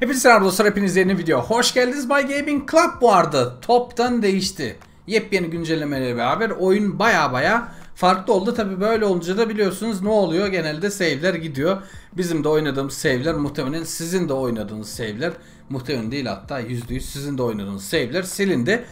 Hepinize selam dostlar, hepiniz yeni video. Hoş geldiniz My Gaming Club. Bu arada toptan değişti. Yepyeni güncellemeyle beraber oyun baya farklı oldu. Tabi böyle olunca da biliyorsunuz ne oluyor, genelde save'ler gidiyor. Bizim de oynadığımız save'ler muhtemelen sizin de oynadığınız save'ler, muhtemelen değil hatta %100 sizin de oynadığınız save'ler silindi.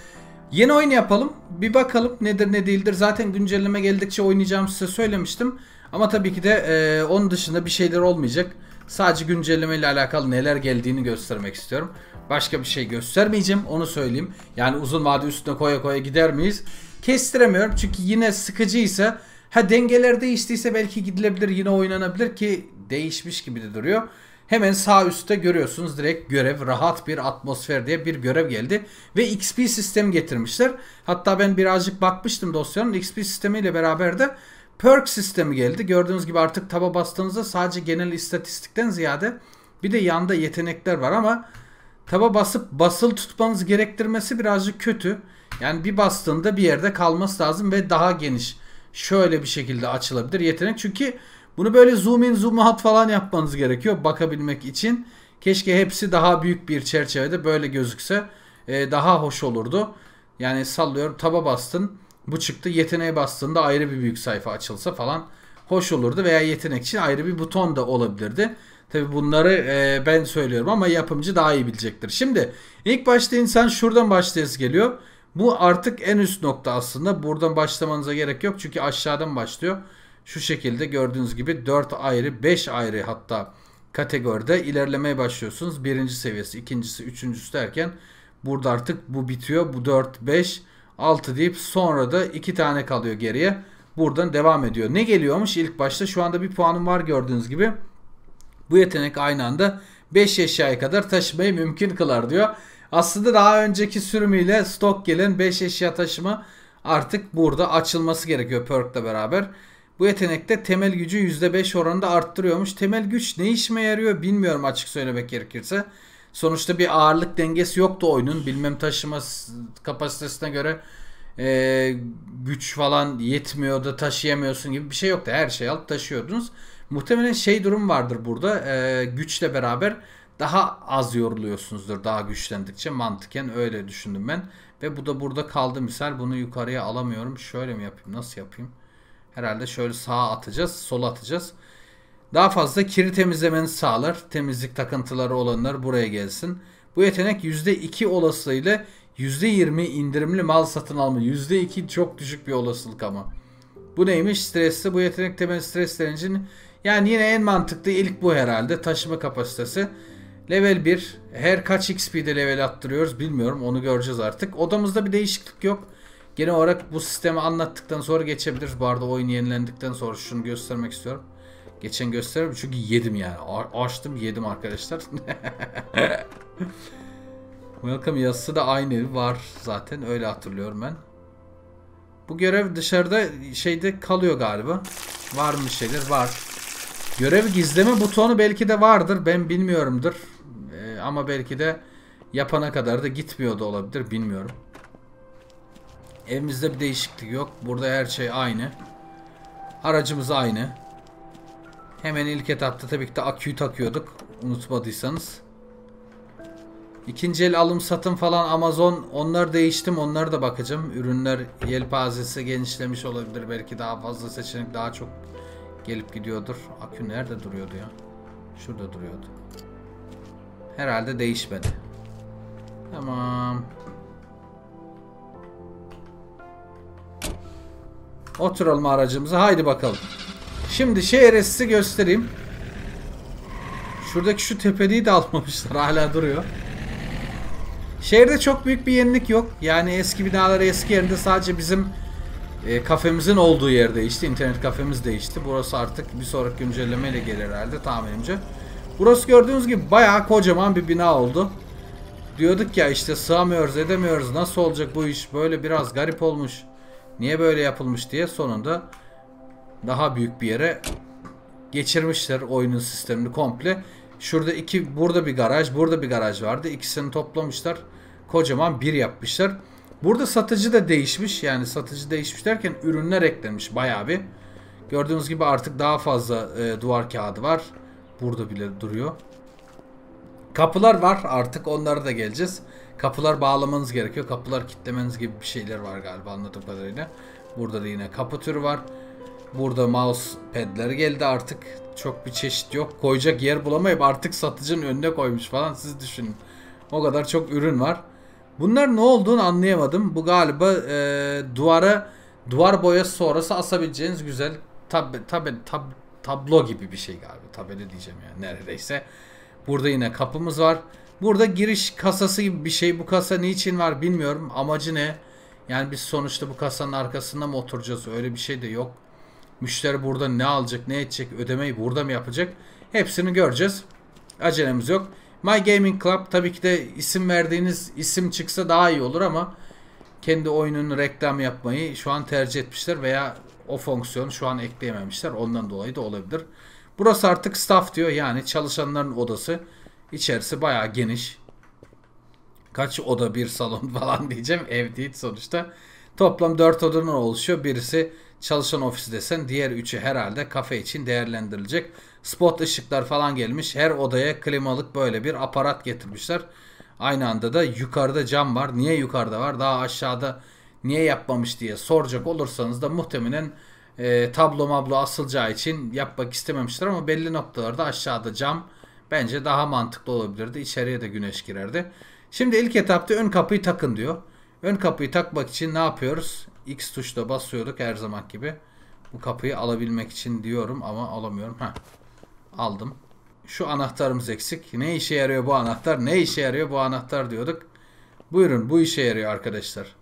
Yeni oyun yapalım, bir bakalım nedir ne değildir. Zaten güncelleme geldikçe oynayacağım, size söylemiştim. Ama tabii ki de onun dışında bir şeyler olmayacak. Sadece güncelleme ile alakalı neler geldiğini göstermek istiyorum. Başka bir şey göstermeyeceğim, onu söyleyeyim. Yani uzun vade üstüne koya koya gider miyiz? Kestiremiyorum çünkü yine sıkıcıysa, ha dengeler değiştiyse belki gidilebilir, yine oynanabilir ki değişmiş gibi de duruyor. Hemen sağ üstte görüyorsunuz direkt görev, rahat bir atmosfer diye bir görev geldi. Ve XP sistemi getirmişler. Hatta ben birazcık bakmıştım dosyanın, XP sistemiyle beraber de Perk sistemi geldi. Gördüğünüz gibi artık taba bastığınızda sadece genel istatistikten ziyade bir de yanda yetenekler var ama taba basıp basılı tutmanız gerektirmesi birazcık kötü. Yani bir bastığında bir yerde kalması lazım ve daha geniş şöyle bir şekilde açılabilir yetenek. Çünkü bunu böyle zoom in zoom out falan yapmanız gerekiyor bakabilmek için. Keşke hepsi daha büyük bir çerçevede böyle gözükse daha hoş olurdu. Yani sallıyorum, taba bastın, bu çıktı, yeteneğe bastığında ayrı bir büyük sayfa açılsa falan hoş olurdu veya yetenek için ayrı bir buton da olabilirdi. Tabi bunları ben söylüyorum ama yapımcı daha iyi bilecektir. Şimdi ilk başta insan şuradan başlayası geliyor. Bu artık en üst nokta aslında, buradan başlamanıza gerek yok çünkü aşağıdan başlıyor. Şu şekilde gördüğünüz gibi 4 ayrı 5 ayrı hatta kategoride ilerlemeye başlıyorsunuz. Birinci seviyesi, ikincisi, üçüncüsü derken burada artık bu bitiyor, bu 4, 5, 6 deyip sonra da 2 tane kalıyor geriye. Buradan devam ediyor. Ne geliyormuş ilk başta? Şu anda bir puanım var gördüğünüz gibi. Bu yetenek aynı anda 5 eşyaya kadar taşımayı mümkün kılar diyor. Aslında daha önceki sürümüyle stok gelen 5 eşya taşıma artık burada açılması gerekiyor perk'le beraber. Bu yetenekte temel gücü %5 oranında arttırıyormuş. Temel güç ne işime yarıyor bilmiyorum açık söylemek gerekirse. Sonuçta bir ağırlık dengesi yoktu oyunun. Bilmem taşıma kapasitesine göre güç falan yetmiyor da taşıyamıyorsun gibi bir şey yoktu. Her şey alıp taşıyordunuz. Muhtemelen şey durum vardır burada. Güçle beraber daha az yoruluyorsunuzdur. Daha güçlendikçe, mantıken öyle düşündüm ben. Ve bu da burada kaldı misal. Bunu yukarıya alamıyorum. Şöyle mi yapayım? Nasıl yapayım? Herhalde şöyle sağa atacağız, sola atacağız. Daha fazla kiri temizlemenizi sağlar. Temizlik takıntıları olanlar buraya gelsin. Bu yetenek %2 olasılığıyla %20 indirimli mal satın alma. %2 çok düşük bir olasılık ama. Bu neymiş? Stresli. Bu yetenek temel stres direncinin, yani yine en mantıklı ilk bu herhalde. Taşıma kapasitesi. Level 1. Her kaç XP'de level attırıyoruz bilmiyorum. Onu göreceğiz artık. Odamızda bir değişiklik yok. Genel olarak bu sistemi anlattıktan sonra geçebiliriz. Bu arada oyun yenilendikten sonra şunu göstermek istiyorum. Geçen gösteririm çünkü yedim yani. Açtım yedim arkadaşlar. Welcome yazısı da aynı var zaten, öyle hatırlıyorum ben. Bu görev dışarıda şeyde kalıyor galiba. Var mı şeyler? Var. Görev gizleme butonu belki de vardır, ben bilmiyorumdur. Ama belki de yapana kadar da gitmiyor da olabilir, bilmiyorum. Evimizde bir değişiklik yok. Burada her şey aynı. Aracımız aynı. Hemen ilk etapta tabii ki de aküyü takıyorduk, unutmadıysanız. İkinci el alım satım falan Amazon, onlar değiştim, onlara da bakacağım. Ürünler yelpazesi genişlemiş olabilir, belki daha fazla seçenek, daha çok gelip gidiyordur. Akü nerede duruyordu ya? Şurada duruyordu. Herhalde değişmedi. Tamam. Oturalım aracımıza, haydi bakalım. Şimdi şehir esisi göstereyim. Şuradaki şu tepedeyi de almamışlar, hala duruyor. Şehirde çok büyük bir yenilik yok. Yani eski binalar eski yerinde, sadece bizim kafemizin olduğu yer değişti. İnternet kafemiz değişti. Burası artık bir sonraki güncellemeyle gelir herhalde tahminimce. Burası gördüğünüz gibi bayağı kocaman bir bina oldu. Diyorduk ya işte sığamıyoruz edemiyoruz, nasıl olacak bu iş, böyle biraz garip olmuş, niye böyle yapılmış diye, sonunda daha büyük bir yere geçirmişler oyunun sistemini komple. Şurada iki, burada bir garaj, burada bir garaj vardı. İkisini toplamışlar. Kocaman bir yapmışlar. Burada satıcı da değişmiş. Yani satıcı değişmiş derken ürünler eklenmiş bayağı bir. Gördüğünüz gibi artık daha fazla duvar kağıdı var. Burada bile duruyor. Kapılar var artık, onlara da geleceğiz. Kapılar bağlamanız gerekiyor. Kapılar kilitlemeniz gibi bir şeyler var galiba anladığım kadarıyla. Burada da yine kapı türü var. Burada mouse pad'ler geldi artık. Çok bir çeşit yok. Koyacak yer bulamayıp artık satıcının önüne koymuş falan. Siz düşünün. O kadar çok ürün var. Bunlar ne olduğunu anlayamadım. Bu galiba duvar boyası sonrası asabileceğiniz güzel tablo gibi bir şey galiba. Tabela diyeceğim yani neredeyse. Burada yine kapımız var. Burada giriş kasası gibi bir şey. Bu kasa niçin var bilmiyorum. Amacı ne? Yani biz sonuçta bu kasanın arkasında mı oturacağız? Öyle bir şey de yok. Müşteri burada ne alacak, ne edecek, ödemeyi burada mı yapacak? Hepsini göreceğiz. Acelemiz yok. My Gaming Club tabii ki de isim verdiğiniz isim çıksa daha iyi olur ama kendi oyununun reklam yapmayı şu an tercih etmişler veya o fonksiyonu şu an ekleyememişler. Ondan dolayı da olabilir. Burası artık staff diyor, yani çalışanların odası. İçerisi bayağı geniş. Kaç oda bir salon falan diyeceğim. Ev değil sonuçta. Toplam 4 odanın oluşuyor. Birisi çalışan ofisi desen, diğer 3'ü herhalde kafe için değerlendirilecek. Spot ışıklar falan gelmiş. Her odaya klimalık böyle bir aparat getirmişler. Aynı anda da yukarıda cam var. Niye yukarıda var? Daha aşağıda niye yapmamış diye soracak olursanız da muhtemelen tablo mablo asılacağı için yapmak istememişler ama belli noktalarda aşağıda cam bence daha mantıklı olabilirdi. İçeriye de güneş girerdi. Şimdi ilk etapta ön kapıyı takın diyor. Ön kapıyı takmak için ne yapıyoruz? X tuşla basıyorduk her zaman gibi. Bu kapıyı alabilmek için diyorum ama alamıyorum. Heh. Aldım. Şu anahtarımız eksik. Ne işe yarıyor bu anahtar? Ne işe yarıyor bu anahtar diyorduk. Buyurun, bu işe yarıyor arkadaşlar.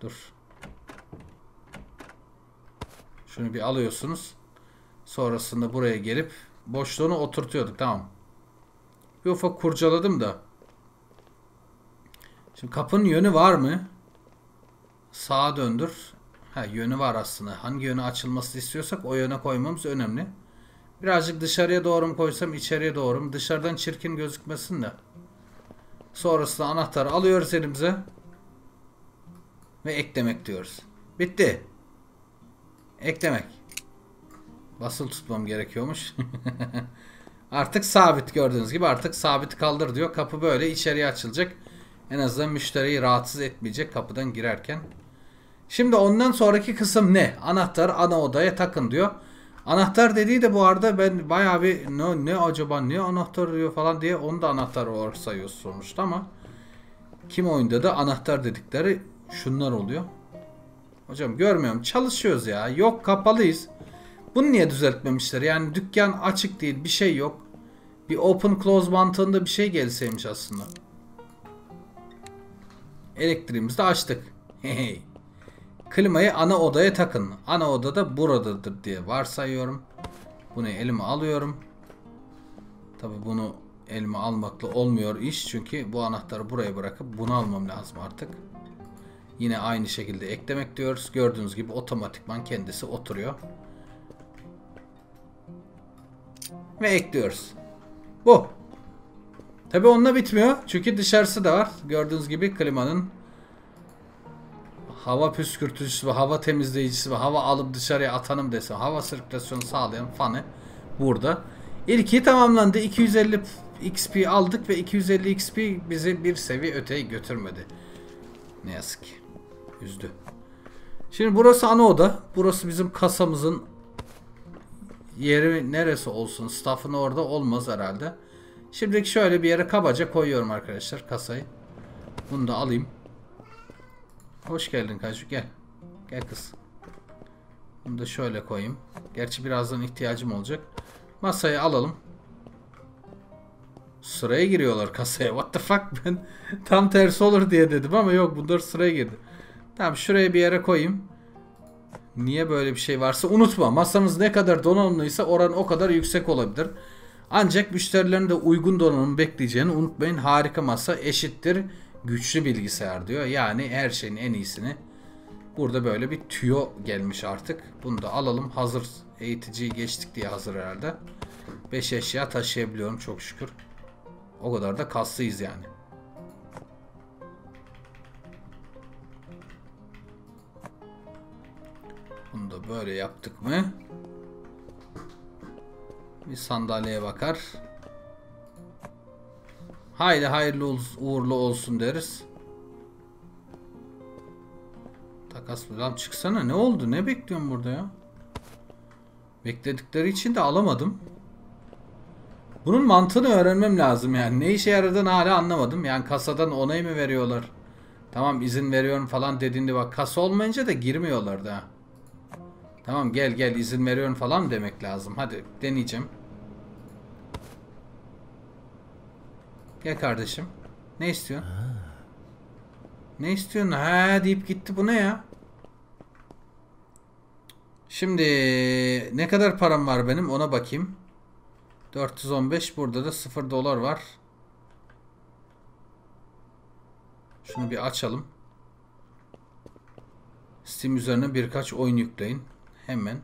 Dur. Şunu bir alıyorsunuz. Sonrasında buraya gelip boşluğunu oturtuyorduk. Tamam. Bir ufak kurcaladım da. Şimdi kapının yönü var mı? Sağa döndür. Ha, yönü var aslında. Hangi yöne açılması istiyorsak o yöne koymamız önemli. Birazcık dışarıya doğru mu koysam, içeriye doğru mu? Dışarıdan çirkin gözükmesin de. Sonrasında anahtarı alıyoruz elimize. Ve eklemek diyoruz. Bitti. Eklemek. Basılı tutmam gerekiyormuş. Artık sabit, gördüğünüz gibi artık sabit kaldır diyor. Kapı böyle içeriye açılacak. En azından müşteriyi rahatsız etmeyecek kapıdan girerken. Şimdi ondan sonraki kısım ne? Anahtar ana odaya takın diyor. Anahtar dediği de bu arada ben bayağı bir ne acaba ne anahtar diyor falan diye onu da anahtar olarak sayıyoruz sonuçta ama kim oyunda da anahtar dedikleri şunlar oluyor. Hocam görmüyorum, çalışıyoruz ya, yok kapalıyız. Bunu niye düzeltmemişler? Yani dükkan açık değil, bir şey yok. Bir open close mantığında bir şey gelseymiş aslında. Elektriğimizi de açtık. Hey. Klimayı ana odaya takın. Ana odada buradadır diye varsayıyorum. Bunu elime alıyorum. Tabi bunu elime almakla olmuyor iş. Çünkü bu anahtarı buraya bırakıp bunu almam lazım artık. Yine aynı şekilde eklemek diyoruz. Gördüğünüz gibi otomatikman kendisi oturuyor. Ve ekliyoruz. Bu. Tabi onunla bitmiyor. Çünkü dışarısı da var. Gördüğünüz gibi klimanın hava püskürtücüsü ve hava temizleyicisi ve hava alıp dışarıya atanım desem hava sirkülasyonu sağlayan fanı burada. İlki tamamlandı. 250 XP aldık ve 250 XP bizi bir seviye öteye götürmedi. Ne yazık ki. Üzdü. Şimdi burası ana oda. Burası bizim kasamızın yeri neresi olsun? Staff'ın orada olmaz herhalde. Şimdilik şöyle bir yere kabaca koyuyorum arkadaşlar kasayı. Bunu da alayım. Hoş geldin Kaju, gel. Gel kız. Bunu da şöyle koyayım. Gerçi birazdan ihtiyacım olacak. Masayı alalım. Sıraya giriyorlar kasaya. What the fuck, ben tam tersi olur diye dedim ama yok, bunlar sıraya girdi. Tamam, şuraya bir yere koyayım. Niye böyle bir şey varsa unutma. Masanız ne kadar donanımlıysa oran o kadar yüksek olabilir. Ancak müşterilerin de uygun donanım bekleyeceğini unutmayın. Harika masa eşittir güçlü bilgisayar diyor. Yani her şeyin en iyisini. Burada böyle bir tüyo gelmiş artık. Bunu da alalım. Hazır eğiticiyi geçtik diye hazır herhalde. 5 eşya taşıyabiliyorum çok şükür. O kadar da kaslıyız yani. Bunu da böyle yaptık mı? Bir sandalyeye bakar. Haydi hayırlı uğurlu olsun deriz. Takas buradan çıksana. Ne oldu? Ne bekliyorum burada ya? Bekledikleri için de alamadım. Bunun mantığını öğrenmem lazım yani. Ne işe yaradığını hala anlamadım. Yani kasadan onay mı veriyorlar? Tamam izin veriyorum falan dediğinde bak kasa olmayınca da girmiyorlar da. Tamam gel gel izin veriyorum falan demek lazım. Hadi deneyeceğim. Gel kardeşim. Ne istiyorsun? Ne istiyorsun? Ha deyip gitti. Bu ne ya? Şimdi ne kadar param var benim ona bakayım. 415. Burada da 0 dolar var. Şunu bir açalım. Steam üzerine birkaç oyun yükleyin. Hemen.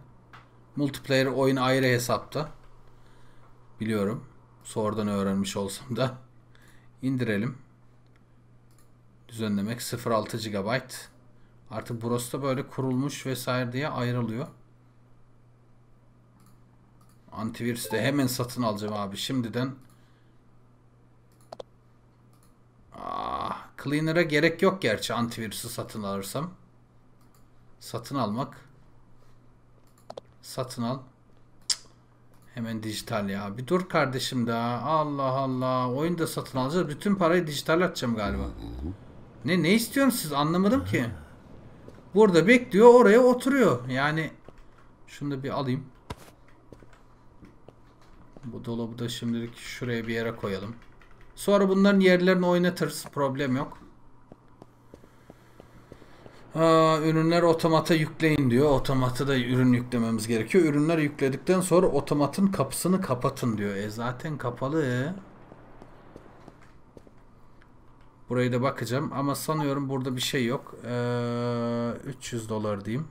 Multiplayer oyun ayrı hesapta. Biliyorum. Sonradan öğrenmiş olsam da. İndirelim. Düzenlemek 0.6 GB. Artık burası da böyle kurulmuş vesaire diye ayrılıyor. Antivirüs de hemen satın alacağım abi şimdiden. Cleaner'a gerek yok gerçi antivirüsü satın alırsam. Satın almak. Satın al. Cık. Hemen dijital ya. Bir dur kardeşim daha. Allah Allah. Oyunu da satın alacağız. Bütün parayı dijital atacağım galiba. Ne istiyorsunuz siz? Anlamadım ki. Burada bekliyor. Oraya oturuyor. Yani şunu da bir alayım. Bu dolabı da şimdilik şuraya bir yere koyalım. Sonra bunların yerlerini oynatırız. Problem yok. Ürünler otomata yükleyin diyor. Otomata da ürün yüklememiz gerekiyor. Ürünler yükledikten sonra otomatın kapısını kapatın diyor. Zaten kapalı. Burayı da bakacağım. Ama sanıyorum burada bir şey yok. 300 dolar diyeyim.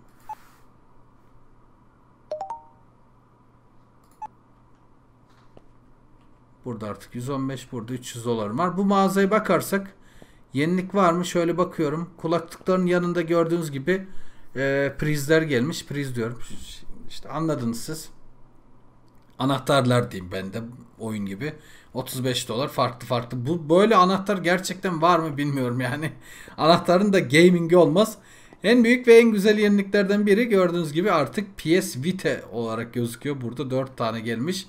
Burada artık 115, burada 300 dolarım var. Bu mağazaya bakarsak yenilik var mı? Şöyle bakıyorum. Kulaklıkların yanında gördüğünüz gibi prizler gelmiş. Priz diyorum. İşte anladınız siz. Anahtarlar diyeyim ben de oyun gibi. 35 dolar farklı farklı. Bu böyle anahtar gerçekten var mı bilmiyorum yani. Anahtarın da gaming'i olmaz. En büyük ve en güzel yeniliklerden biri gördüğünüz gibi artık PS Vita olarak gözüküyor. Burada 4 tane gelmiş.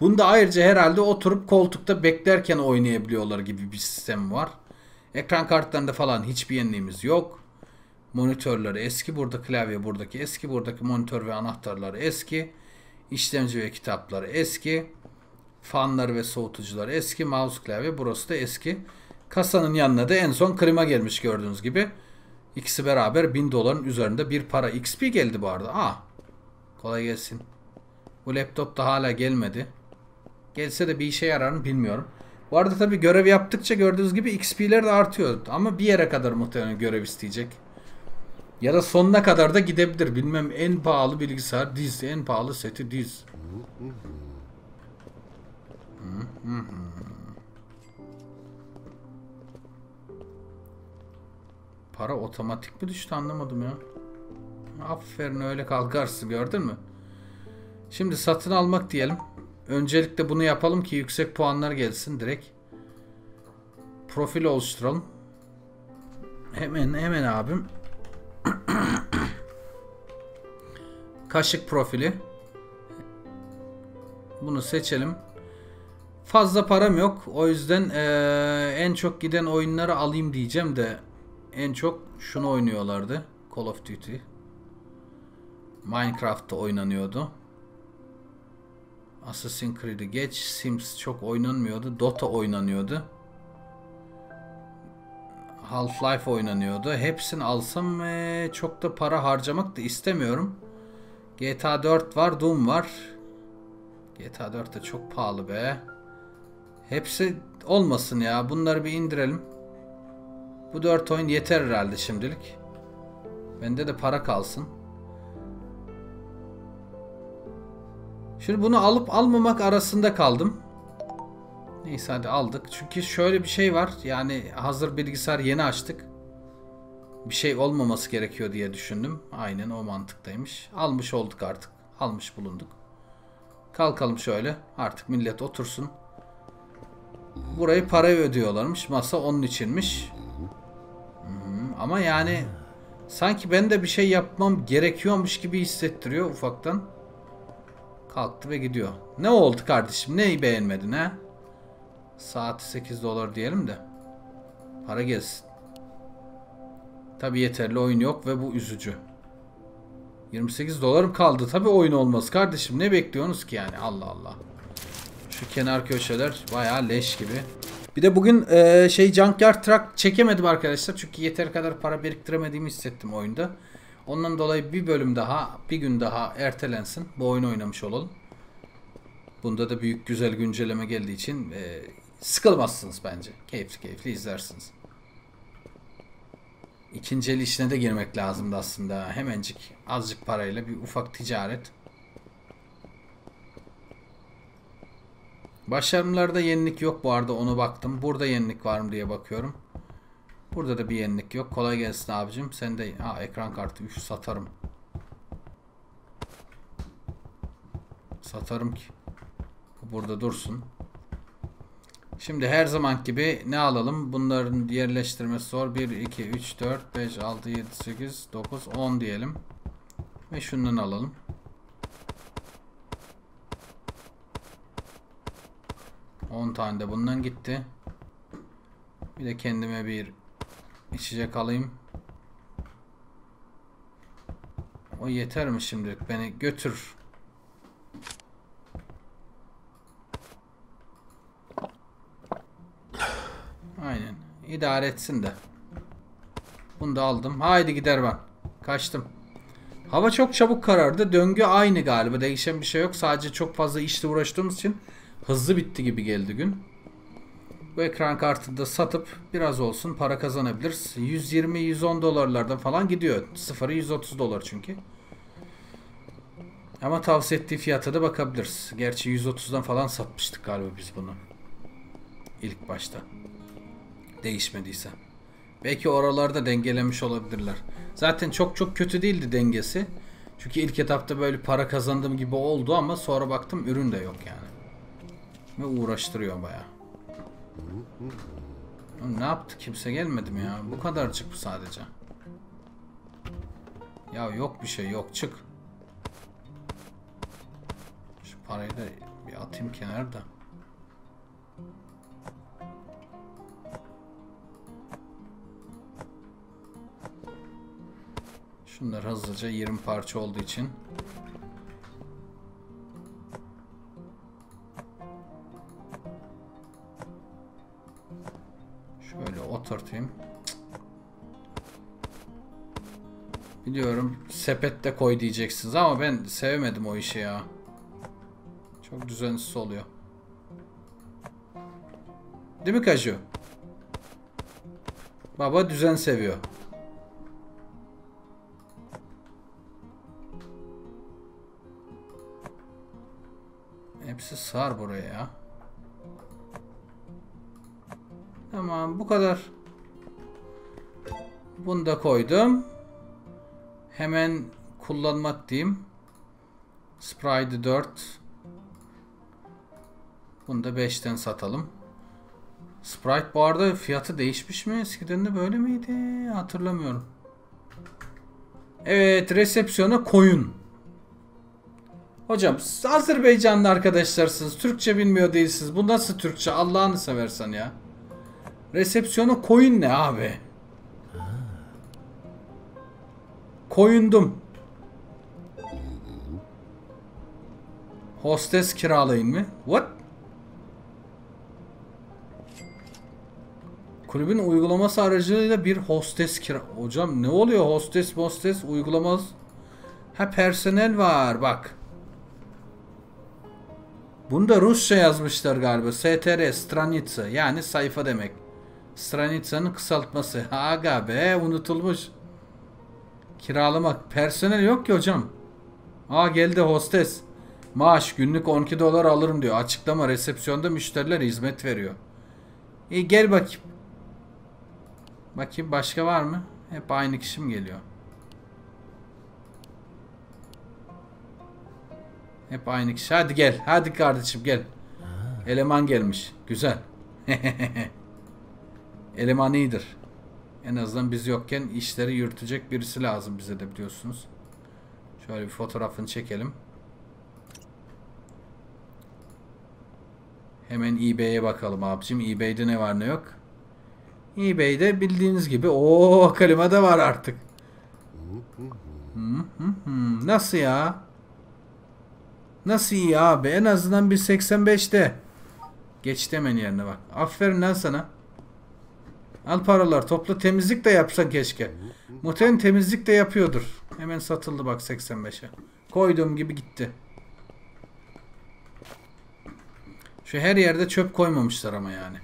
Bunda ayrıca herhalde oturup koltukta beklerken oynayabiliyorlar gibi bir sistem var. Ekran kartlarında falan hiçbir yeniliğimiz yok. Monitörleri eski. Burada klavye buradaki eski. Buradaki monitör ve anahtarları eski. İşlemci ve kitapları eski. Fanlar ve soğutucular eski. Mouse klavye burası da eski. Kasanın yanına da en son klima gelmiş gördüğünüz gibi. İkisi beraber 1000 doların üzerinde bir para. XP geldi bu arada. Kolay gelsin. Bu laptop da hala gelmedi. Gelse de bir işe yarar mı bilmiyorum. Bu arada tabi görev yaptıkça gördüğünüz gibi XP'ler de artıyor. Ama bir yere kadar muhtemelen görev isteyecek. Ya da sonuna kadar da gidebilir. Bilmem en pahalı bilgisayar diz. En pahalı seti diz. Para otomatik mi düştü anlamadım ya. Aferin öyle kalkarsın gördün mü? Şimdi satın almak diyelim. Öncelikle bunu yapalım ki yüksek puanlar gelsin direkt. Profil oluşturalım. Hemen abim. Kaşık profili. Bunu seçelim. Fazla param yok. O yüzden en çok giden oyunları alayım diyeceğim de en çok şunu oynuyorlardı. Call of Duty. Minecraft'ta oynanıyordu. Assassin's Creed'i geç. Sims çok oynanmıyordu. Dota oynanıyordu. Half-Life oynanıyordu. Hepsini alsam çok da para harcamak da istemiyorum. GTA 4 var. Doom var. GTA 4 de çok pahalı be. Hepsi olmasın ya. Bunları bir indirelim. Bu 4 oyun yeter herhalde şimdilik. Bende de para kalsın. Şimdi bunu alıp almamak arasında kaldım. Neyse hadi aldık. Çünkü şöyle bir şey var. Yani hazır bilgisayar yeni açtık. Bir şey olmaması gerekiyor diye düşündüm. Aynen o mantıktaymış. Almış olduk artık. Almış bulunduk. Kalkalım şöyle. Artık millet otursun. burayı paraya ödüyorlarmış. Masa onun içinmiş. Ama yani sanki ben de bir şey yapmam gerekiyormuş gibi hissettiriyor ufaktan. Kalktı ve gidiyor. Ne oldu kardeşim? Neyi beğenmedin ha? Saati 8 dolar diyelim de. Para gelsin. Tabi yeterli oyun yok ve bu üzücü. 28 dolarım kaldı. Tabi oyun olmaz kardeşim. Ne bekliyorsunuz ki yani? Allah Allah. Şu kenar köşeler bayağı leş gibi. Bir de bugün Junkyard Truck çekemedim arkadaşlar. Çünkü yeteri kadar para biriktiremediğimi hissettim oyunda. Ondan dolayı bir bölüm daha, bir gün daha ertelensin. Bu oyunu oynamış olalım. Bunda da büyük güzel güncelleme geldiği için sıkılmazsınız bence. Keyifli keyifli izlersiniz. İkinci el işine de girmek lazımdı aslında. Hemencik azıcık parayla bir ufak ticaret. Başarımlarda yenilik yok bu arada, onu baktım. Burada yenilik var mı diye bakıyorum. Burada da bir yenilik yok. Kolay gelsin abicim. Sen de ekran kartı 3 satarım. Satarım ki. Burada dursun. Şimdi her zaman gibi ne alalım? Bunların yerleştirmesi zor. 1, 2, 3, 4, 5, 6, 7, 8, 9, 10 diyelim. Ve şundan alalım. On tane de bundan gitti. Bir de kendime bir içecek alayım. O yeter mi şimdilik? Beni götür. Aynen. İdare etsin de. Bunu da aldım. Haydi gider ben. Kaçtım. Hava çok çabuk karardı. Döngü aynı galiba. Değişen bir şey yok. Sadece çok fazla işle uğraştığımız için hızlı bitti gibi geldi gün. Bu ekran kartını da satıp biraz olsun para kazanabiliriz. 120-110 dolarlardan falan gidiyor. Sıfırı 130 dolar çünkü. Ama tavsiye ettiği fiyata da bakabiliriz. Gerçi 130'dan falan satmıştık galiba biz bunu. İlk başta. Değişmediyse. Belki oralarda dengelemiş olabilirler. Zaten çok çok kötü değildi dengesi. Çünkü ilk etapta böyle para kazandığım gibi oldu ama sonra baktım ürün de yok yani. Ve uğraştırıyor bayağı. Ne yaptı? Kimse gelmedi mi ya? Bu kadarcık bu sadece. Ya yok bir şey yok. Çık. Şu parayı da bir atayım kenarda. Şunlar hızlıca 20 parça olduğu için. Oturtayım. Biliyorum sepette koy diyeceksiniz ama ben sevmedim o işi ya. Çok düzensiz oluyor. Değil mi Kaju? Baba düzen seviyor. Hepsi sar buraya ya. Tamam bu kadar. Bunu da koydum. Hemen kullanmak diyeyim. Sprite 4. Bunu da 5'ten satalım. Sprite bu arada fiyatı değişmiş mi? Eskiden de böyle miydi? Hatırlamıyorum. Evet, resepsiyona koyun. Hocam Azerbaycanlı arkadaşlarsınız. Türkçe bilmiyor değilsiniz. Bu nasıl Türkçe? Allah'ını seversen ya. Resepsiyona koyun ne abi? Koyundum. Hostes kiralayın mı? What? Kulübün uygulaması aracılığıyla bir hostes kira... Hocam ne oluyor? Hostes uygulaması... Ha personel var bak. Bunu da Rusça yazmışlar galiba. STR, stranitsa yani sayfa demek. Stranitsa'nın kısaltması. Aga be unutulmuş. Kiralamak. Personel yok ki hocam. Aa geldi hostes. Maaş günlük 12 dolar alırım diyor. Açıklama, resepsiyonda müşterilere hizmet veriyor. İyi gel bakayım. Bakayım başka var mı? Hep aynı kişi mi geliyor? Hep aynı kişi. Hadi gel. Hadi kardeşim gel. Eleman gelmiş. Güzel. Eleman iyidir. En azından biz yokken işleri yürütecek birisi lazım bize de, biliyorsunuz. Şöyle bir fotoğrafını çekelim. Hemen eBay'e bakalım abicim. eBay'de ne var ne yok. eBay'de bildiğiniz gibi o kalima da var artık. Nasıl ya? Nasıl iyi abi? En azından bir 85'te. Geç demen yerine bak. Aferin lan sana. Al paralar, topla, temizlik de yapsan keşke. Muhtemelen temizlik de yapıyordur. Hemen satıldı bak 85'e. Koyduğum gibi gitti. Şu her yerde çöp koymamışlar ama yani.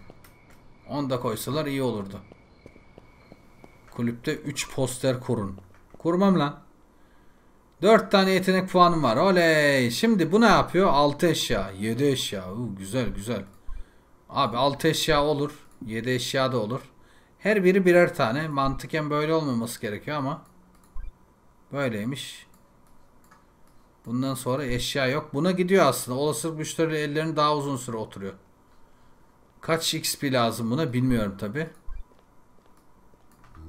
Onu da koysalar iyi olurdu. Kulüpte 3 poster kurun. Kurmam lan. 4 tane yetenek puanım var. Oley. Şimdi bu ne yapıyor? 6 eşya. 7 eşya. Güzel güzel. Abi 6 eşya olur. 7 eşya da olur. Her biri birer tane. Mantıken böyle olmaması gerekiyor ama. Böyleymiş. Bundan sonra eşya yok. Buna gidiyor aslında. Olasılık müşteri ellerini daha uzun süre oturuyor. Kaç XP lazım buna bilmiyorum tabi.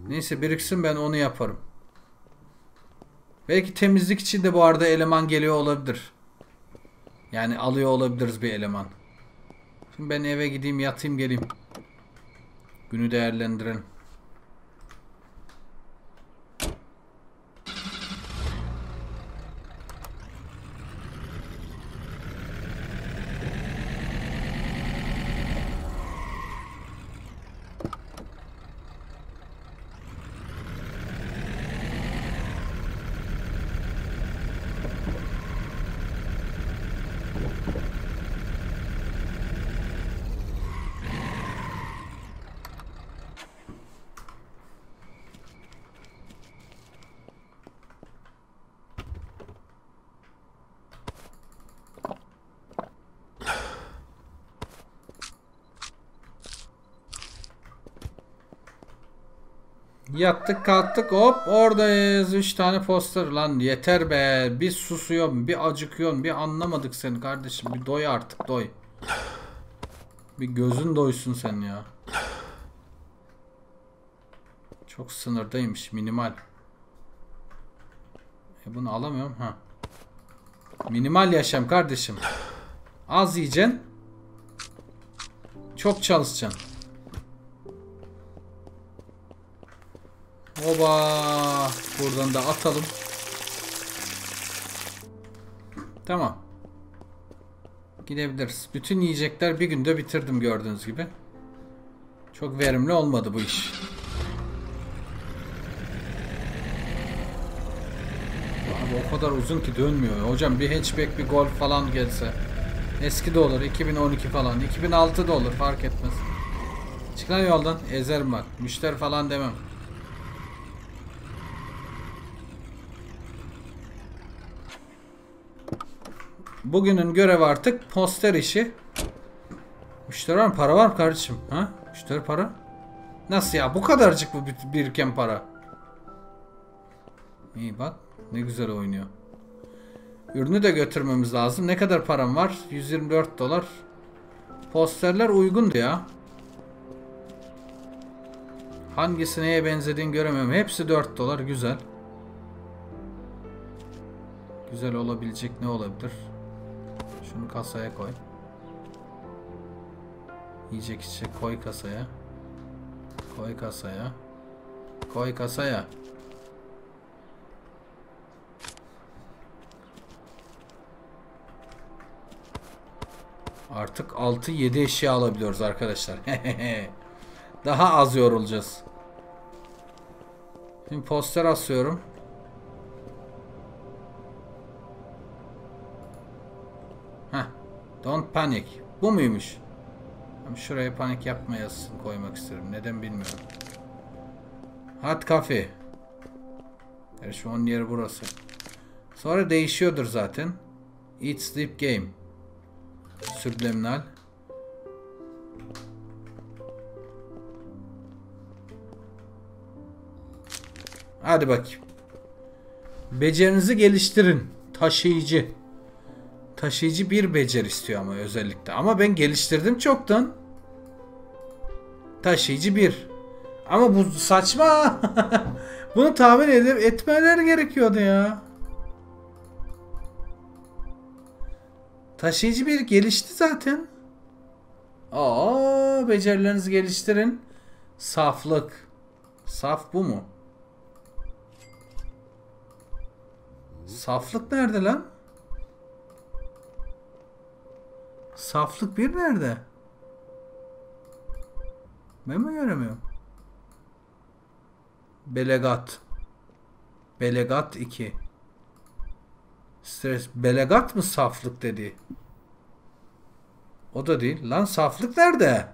Neyse biriksin, ben onu yaparım. Belki temizlik için de bu arada eleman geliyor olabilir. Yani alıyor olabiliriz bir eleman. Şimdi ben eve gideyim, yatayım, geleyim. Günü değerlendirelim. Yattık kalktık, hop oradayız. 3 tane poster. Lan yeter be, bir susuyorum, bir acıkıyorum, bir anlamadık seni kardeşim. Bir doy artık, doy. Bir gözün doysun sen ya. Çok sınırdaymış, minimal. Bunu alamıyorum ha. Minimal yaşam kardeşim. Az yiyeceksin, çok çalışacaksın. Oba, buradan da atalım. Tamam. Gidebiliriz. Bütün yiyecekler bir günde bitirdim gördüğünüz gibi. Çok verimli olmadı bu iş. Abi o kadar uzun ki dönmüyor. Hocam bir hatchback, bir golf falan gelse. Eski de olur. 2012 falan. 2006 da olur. Fark etmez. Çıkan yoldan ezerim bak. Müşteri falan demem. Bugünün görevi artık poster işi. Müşteri var mı? Para var mı kardeşim? Ha? Müşteri para. Nasıl ya? Bu kadarcık bu biriken para. İyi bak. Ne güzel oynuyor. Ürünü de götürmemiz lazım. Ne kadar param var? 124 dolar. Posterler uygundu ya. Hangisi neye benzediğini göremiyorum. Hepsi 4 dolar. Güzel. Güzel olabilecek ne olabilir? Şunu kasaya koy. Yiyecek içecek koy kasaya. Koy kasaya. Koy kasaya. Artık 6-7 eşya alabiliyoruz arkadaşlar. Daha az yorulacağız. Şimdi poster asıyorum. Don't panic. Bu muymuş? Şuraya panik yapma yazısını koymak isterim. Neden bilmiyorum. Hot coffee. Her şu onun yeri burası. Sonra değişiyordur zaten. Eat sleep game. Subliminal. Hadi bakayım. Becerinizi geliştirin. Taşıyıcı. Taşıyıcı bir beceri istiyor ama özellikle. Ama ben geliştirdim çoktan. Taşıyıcı 1. Ama bu saçma. Bunu tahmin edip etmeler gerekiyordu ya. Taşıyıcı 1 gelişti zaten. Aa, becerilerinizi geliştirin. Saflık. Saf bu mu? Saflık nerede lan? Saflık 1 nerede? Ben mi göremiyorum? Belegat. Belegat 2. Stres. Belegat mı saflık dedi? O da değil. Lan saflık nerede?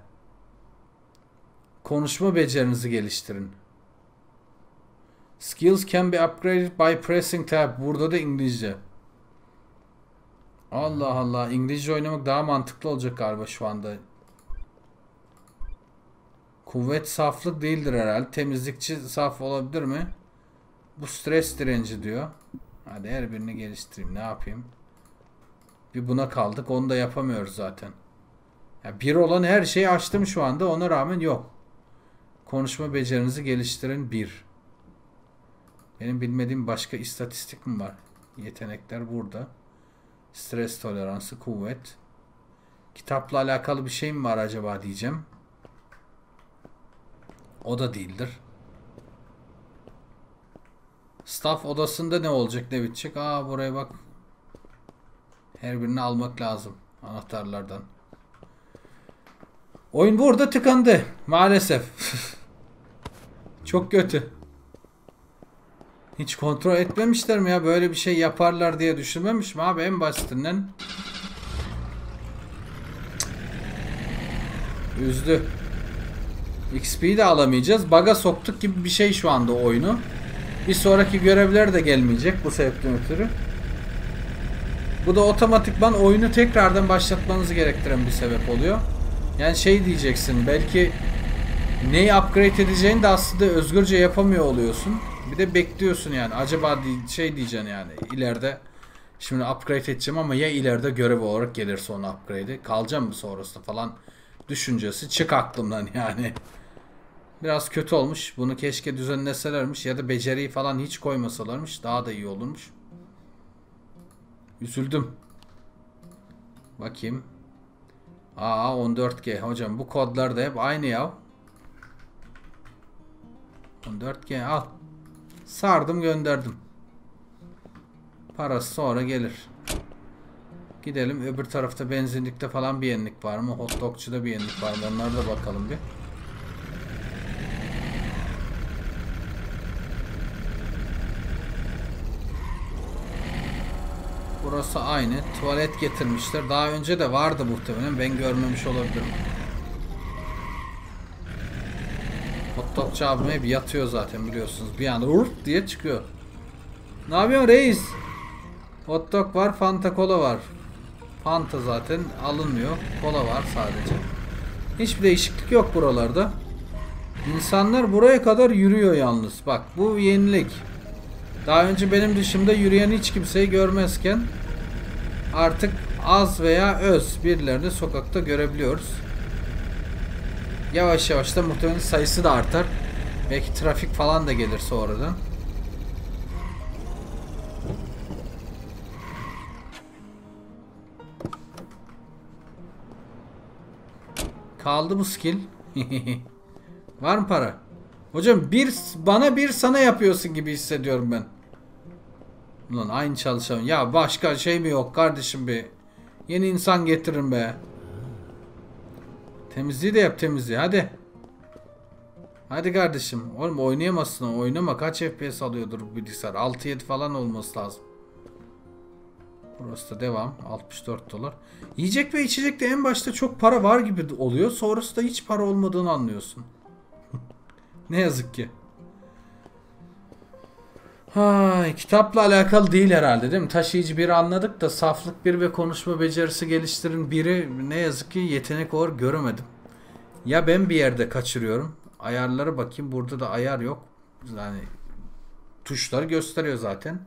Konuşma becerinizi geliştirin. Skills can be upgraded by pressing tab. Burada da İngilizce. Allah Allah. İngilizce oynamak daha mantıklı olacak galiba şu anda. Kuvvet saflık değildir herhalde. Temizlikçi saf olabilir mi? Bu stres direnci diyor. Hadi her birini geliştireyim. Ne yapayım? Bir buna kaldık. Onu da yapamıyoruz zaten. Ya bir olan her şeyi açtım şu anda. Ona rağmen yok. Konuşma becerinizi geliştirin 1. Benim bilmediğim başka istatistik mi var? Yetenekler burada. Stres toleransı, kuvvet. Kitapla alakalı bir şey mi var acaba diyeceğim. O da değildir. Staff odasında ne olacak ne bitecek? Aa, buraya bak. Her birini almak lazım anahtarlardan. Oyun burada tıkandı maalesef. Çok kötü. Hiç kontrol etmemişler mi ya? Böyle bir şey yaparlar diye düşünmemiş mi abi en basitinden? Üzdü. XP'yi de alamayacağız. Bug'a soktuk gibi bir şey şu anda oyunu. Bir sonraki görevler de gelmeyecek bu sebepten ötürü. Bu da otomatikman oyunu tekrardan başlatmanızı gerektiren bir sebep oluyor. Yani şey diyeceksin, belki neyi upgrade edeceğini de aslında özgürce yapamıyor oluyorsun. Bir de bekliyorsun yani. Acaba şey diyeceksin yani, ileride şimdi upgrade edeceğim ama ya ileride görev olarak gelirse onu upgrade'i kalacağım mı sonrasında falan düşüncesi çık aklımdan yani. Biraz kötü olmuş. Bunu keşke düzenleselermiş ya da beceriyi falan hiç koymasalarmış. Daha da iyi olurmuş. Üzüldüm. Bakayım. Aa, 14G. Hocam bu kodlar da hep aynı ya. 14G al. Sardım gönderdim. Parası sonra gelir. Gidelim öbür tarafta benzinlikte falan bir yenilik var mı? Hot dogçuda bir yenilik var mı? Onlara da bakalım bir. Burası aynı. Tuvalet getirmişler. Daha önce de vardı muhtemelen. Ben görmemiş olabilirim. Hot dogçu abim hep yatıyor zaten biliyorsunuz. Bir anda urp diye çıkıyor. Ne yapıyorsun reis? Hot dog var. Fanta kola var. Fanta zaten alınmıyor. Kola var sadece. Hiçbir değişiklik yok buralarda. İnsanlar buraya kadar yürüyor yalnız. Bak bu yenilik. Daha önce benim dışımda yürüyen hiç kimseyi görmezken artık az veya öz birilerini sokakta görebiliyoruz. Yavaş yavaş da muhtemelen sayısı da artar. Belki trafik falan da gelir sonradan. Kaldı bu skill. Var mı para? Hocam bir bana bir sana yapıyorsun gibi hissediyorum ben. Ulan aynı çalışalım. Ya başka şey mi yok kardeşim be? Yeni insan getirin be. Temizliği de yap temizliği hadi. Hadi kardeşim. Oğlum oynayamazsın. Oynama. Kaç FPS alıyordur bilgisayar? 6-7 falan olması lazım. Burası da devam. 64 dolar. Yiyecek ve içecekte en başta çok para var gibi oluyor. Sonrası da hiç para olmadığını anlıyorsun. Ne yazık ki. Hay, kitapla alakalı değil herhalde değil mi? Taşıyıcı 1'i anladık da saflık 1 ve konuşma becerisi geliştirin 1'i ne yazık ki yetenek olarak göremedim. Ya ben bir yerde kaçırıyorum. Ayarlara bakayım. Burada da ayar yok. Yani tuşları gösteriyor zaten.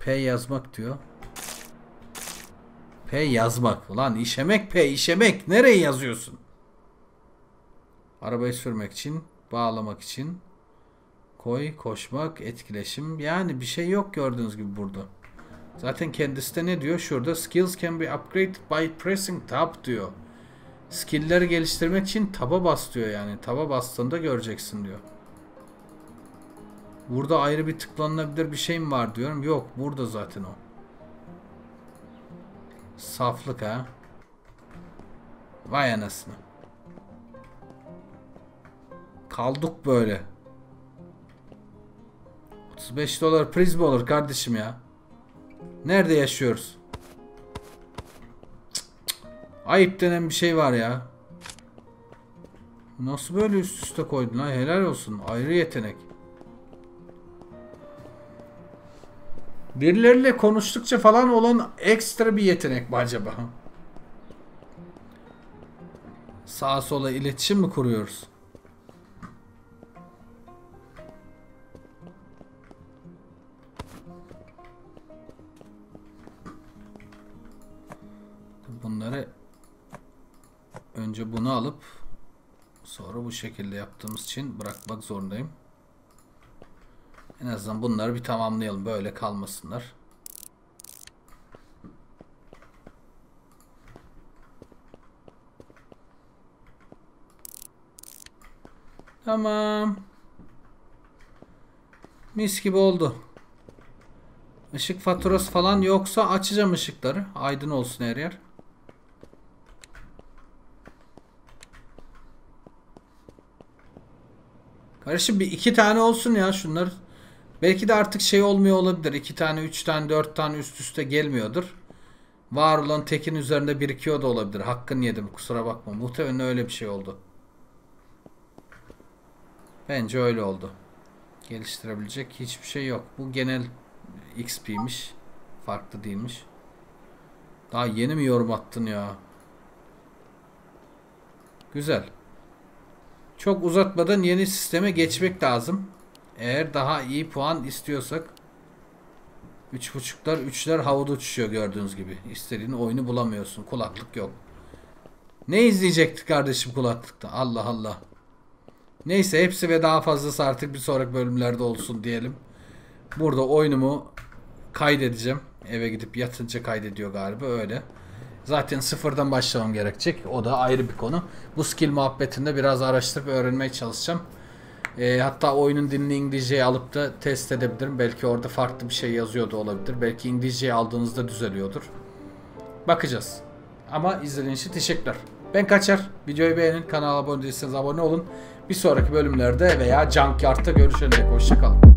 P yazmak diyor. P yazmak. Ulan işemek P işemek. Nereye yazıyorsun? Arabayı sürmek için, bağlamak için. Koy, koşmak, etkileşim. Yani bir şey yok gördüğünüz gibi burada. Zaten kendisi de ne diyor? Şurada skills can be upgraded by pressing tab diyor. Skill'leri geliştirmek için tab'a bas diyor yani. Tab'a bastığında göreceksin diyor. Burada ayrı bir tıklanabilir bir şey mi var diyorum. Yok, burada zaten o. Saflık ha. Vay anasını. Kaldık böyle. 35 dolar priz mi olur kardeşim ya? Nerede yaşıyoruz? Cık cık. Ayıp denen bir şey var ya. Nasıl böyle üst üste koydun ha? Helal olsun. Ayrı yetenek. Birileriyle konuştukça falan olan ekstra bir yetenek mi acaba? Sağa sola iletişim mi kuruyoruz? Bunları önce bunu alıp sonra bu şekilde yaptığımız için bırakmak zorundayım. En azından bunları bir tamamlayalım. Böyle kalmasınlar. Tamam. Mis gibi oldu. Işık faturası falan yoksa açacağım ışıkları. Aydın olsun her yer. Kardeşim bir iki tane olsun ya şunlar. Belki de artık şey olmuyor olabilir. 2 tane, 3 tane, 4 tane üst üste gelmiyordur. Var olan tekin üzerinde birikiyor da olabilir. Hakkını yedim, kusura bakma. Muhtemelen öyle bir şey oldu. Bence öyle oldu. Geliştirebilecek hiçbir şey yok. Bu genel XP'miş. Farklı değilmiş. Daha yeni mi yorum attın ya? Güzel. Çok uzatmadan yeni sisteme geçmek lazım. Eğer daha iyi puan istiyorsak 3.5'lar 3'ler havada uçuşuyor gördüğünüz gibi. İstediğin oyunu bulamıyorsun. Kulaklık yok. Ne izleyecektik kardeşim kulaklıkta? Allah Allah. Neyse hepsi ve daha fazlası artık bir sonraki bölümlerde olsun diyelim. Burada oyunumu kaydedeceğim. Eve gidip yatınca kaydediyor galiba öyle. Zaten sıfırdan başlamam gerekecek. O da ayrı bir konu. Bu skill muhabbetinde biraz araştırıp öğrenmeye çalışacağım. Hatta oyunun dilini İngilizce'ye alıp da test edebilirim. Belki orada farklı bir şey yazıyordu olabilir. Belki İngilizce'ye aldığınızda düzeliyordur. Bakacağız. Ama izlediğiniz için teşekkürler. Ben kaçar. Videoyu beğenin. Kanala abone değilseniz abone olun. Bir sonraki bölümlerde veya Junkyard'da görüşene dek hoşça kalın.